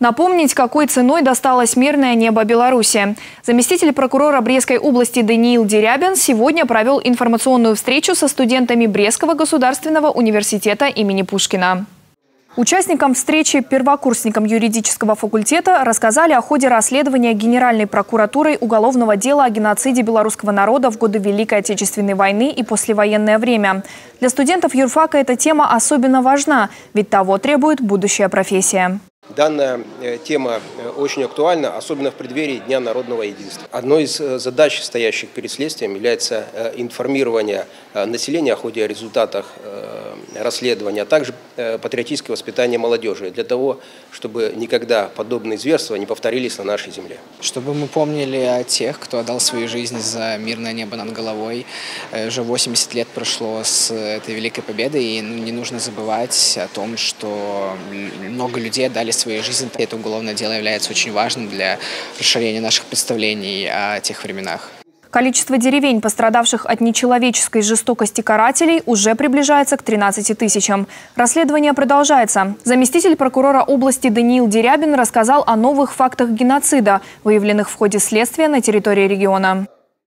Напомнить, какой ценой досталось мирное небо Беларуси. Заместитель прокурора Брестской области Даниил Дерябин сегодня провел информационную встречу со студентами Брестского государственного университета имени Пушкина. Участникам встречи, первокурсникам юридического факультета, рассказали о ходе расследования Генеральной прокуратурой уголовного дела о геноциде белорусского народа в годы Великой Отечественной войны и послевоенное время. Для студентов юрфака эта тема особенно важна, ведь того требует будущая профессия. Данная тема очень актуальна, особенно в преддверии Дня народного единства. Одной из задач, стоящих перед следствием, является информирование населения о ходе и результатах расследования, а также патриотическое воспитание молодежи, для того, чтобы никогда подобные зверства не повторились на нашей земле. Чтобы мы помнили о тех, кто отдал свою жизнь за мирное небо над головой. Уже 80 лет прошло с этой великой победы, и не нужно забывать о том, что много людей отдали свою жизнь. Это уголовное дело является очень важным для расширения наших представлений о тех временах. Количество деревень, пострадавших от нечеловеческой жестокости карателей, уже приближается к 13 тысячам. Расследование продолжается. Заместитель прокурора области Даниил Дерябин рассказал о новых фактах геноцида, выявленных в ходе следствия на территории региона.